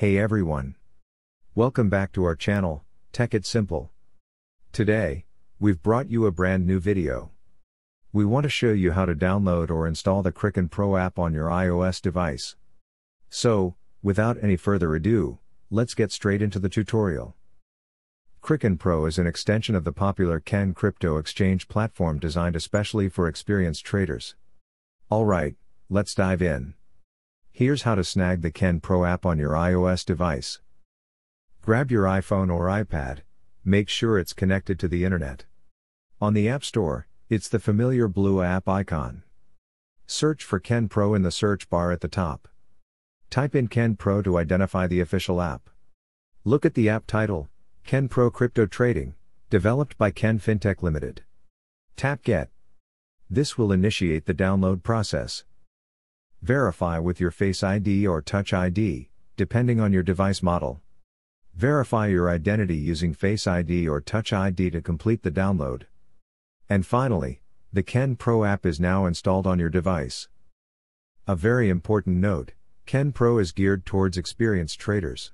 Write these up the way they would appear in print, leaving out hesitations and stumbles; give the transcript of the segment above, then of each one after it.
Hey everyone! Welcome back to our channel, Tech It Simple. Today, we've brought you a brand new video. We want to show you how to download or install the Kraken Pro app on your iOS device. So, without any further ado, let's get straight into the tutorial. Kraken Pro is an extension of the popular Ken Crypto Exchange platform designed especially for experienced traders. Alright, let's dive in. Here's how to snag the Kraken Pro app on your iOS device. Grab your iPhone or iPad, make sure it's connected to the internet. On the App Store, it's the familiar blue app icon. Search for Kraken Pro in the search bar at the top. Type in Kraken Pro to identify the official app. Look at the app title, Kraken Pro Crypto Trading, developed by Kraken Fintech Limited. Tap Get. This will initiate the download process. Verify with your Face ID or Touch ID, depending on your device model. Verify your identity using Face ID or Touch ID to complete the download. And finally, the Kraken Pro app is now installed on your device. A very important note, Kraken Pro is geared towards experienced traders.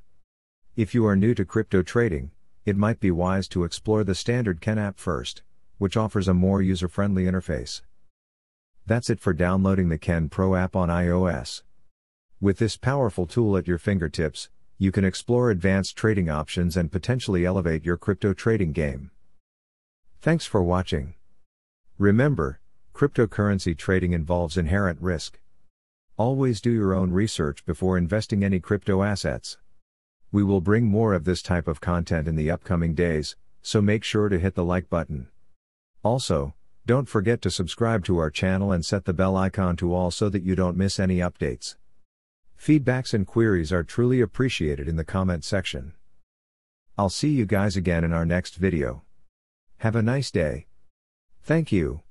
If you are new to crypto trading, it might be wise to explore the standard Kraken app first, which offers a more user-friendly interface. That's it for downloading the Kraken Pro app on iOS. With this powerful tool at your fingertips, you can explore advanced trading options and potentially elevate your crypto trading game. Thanks for watching. Remember, cryptocurrency trading involves inherent risk. Always do your own research before investing any crypto assets. We will bring more of this type of content in the upcoming days, so make sure to hit the like button. Also, don't forget to subscribe to our channel and set the bell icon to all so that you don't miss any updates. Feedbacks and queries are truly appreciated in the comment section. I'll see you guys again in our next video. Have a nice day. Thank you.